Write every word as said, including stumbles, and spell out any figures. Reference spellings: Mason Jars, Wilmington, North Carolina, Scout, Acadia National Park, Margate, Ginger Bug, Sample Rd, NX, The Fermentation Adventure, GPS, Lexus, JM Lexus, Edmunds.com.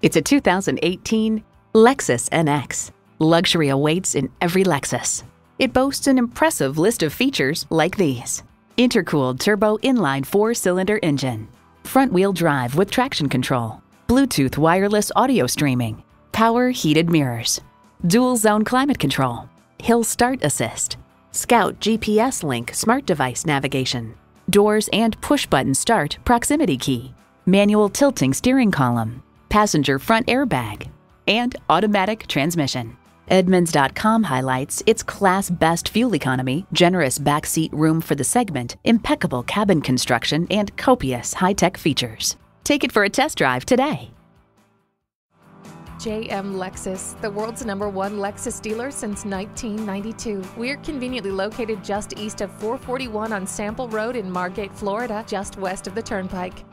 It's a two thousand eighteen Lexus N X. Luxury awaits in every Lexus. It boasts an impressive list of features like these: intercooled turbo inline four-cylinder engine, front-wheel drive with traction control, Bluetooth wireless audio streaming, power heated mirrors, dual-zone climate control, hill start assist, Scout G P S link smart device navigation, doors and push-button start proximity key, manual tilting steering column, passenger front airbag, and automatic transmission. Edmunds dot com highlights its class-best fuel economy, generous backseat room for the segment, impeccable cabin construction, and copious high-tech features. Take it for a test drive today. J M Lexus, the world's number one Lexus dealer since nineteen ninety-two. We're conveniently located just east of four forty-one on Sample Road in Margate, Florida, just west of the Turnpike.